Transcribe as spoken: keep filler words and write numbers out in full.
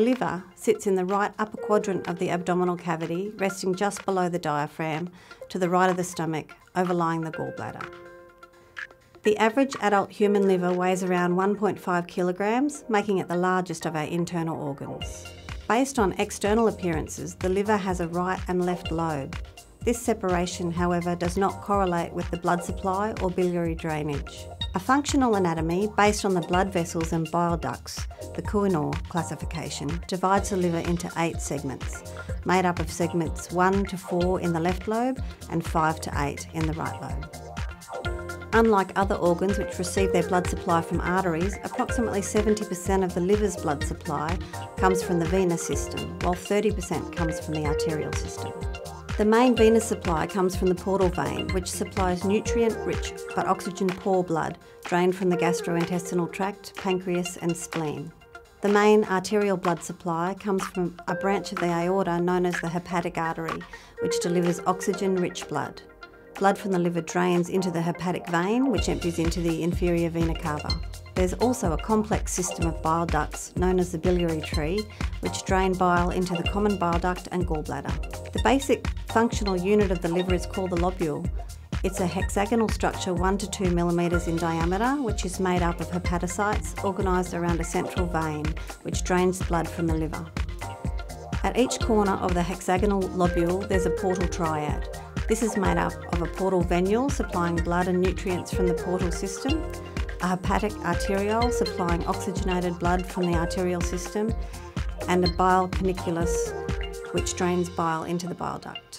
The liver sits in the right upper quadrant of the abdominal cavity, resting just below the diaphragm, to the right of the stomach, overlying the gallbladder. The average adult human liver weighs around one point five kilograms, making it the largest of our internal organs. Based on external appearances, the liver has a right and left lobe. This separation, however, does not correlate with the blood supply or biliary drainage. A functional anatomy based on the blood vessels and bile ducts, the Couinaud classification, divides the liver into eight segments, made up of segments one to four in the left lobe and five to eight in the right lobe. Unlike other organs which receive their blood supply from arteries, approximately seventy percent of the liver's blood supply comes from the venous system, while thirty percent comes from the arterial system. The main venous supply comes from the portal vein, which supplies nutrient-rich but oxygen-poor blood drained from the gastrointestinal tract, pancreas and spleen. The main arterial blood supply comes from a branch of the aorta known as the hepatic artery, which delivers oxygen-rich blood. Blood from the liver drains into the hepatic vein, which empties into the inferior vena cava. There's also a complex system of bile ducts known as the biliary tree, which drain bile into the common bile duct and gallbladder. The basic functional unit of the liver is called the lobule. It's a hexagonal structure one to two millimetres in diameter, which is made up of hepatocytes organised around a central vein, which drains blood from the liver. At each corner of the hexagonal lobule, there's a portal triad. This is made up of a portal venule supplying blood and nutrients from the portal system, a hepatic arteriole supplying oxygenated blood from the arterial system, and a bile paniculus, which drains bile into the bile duct.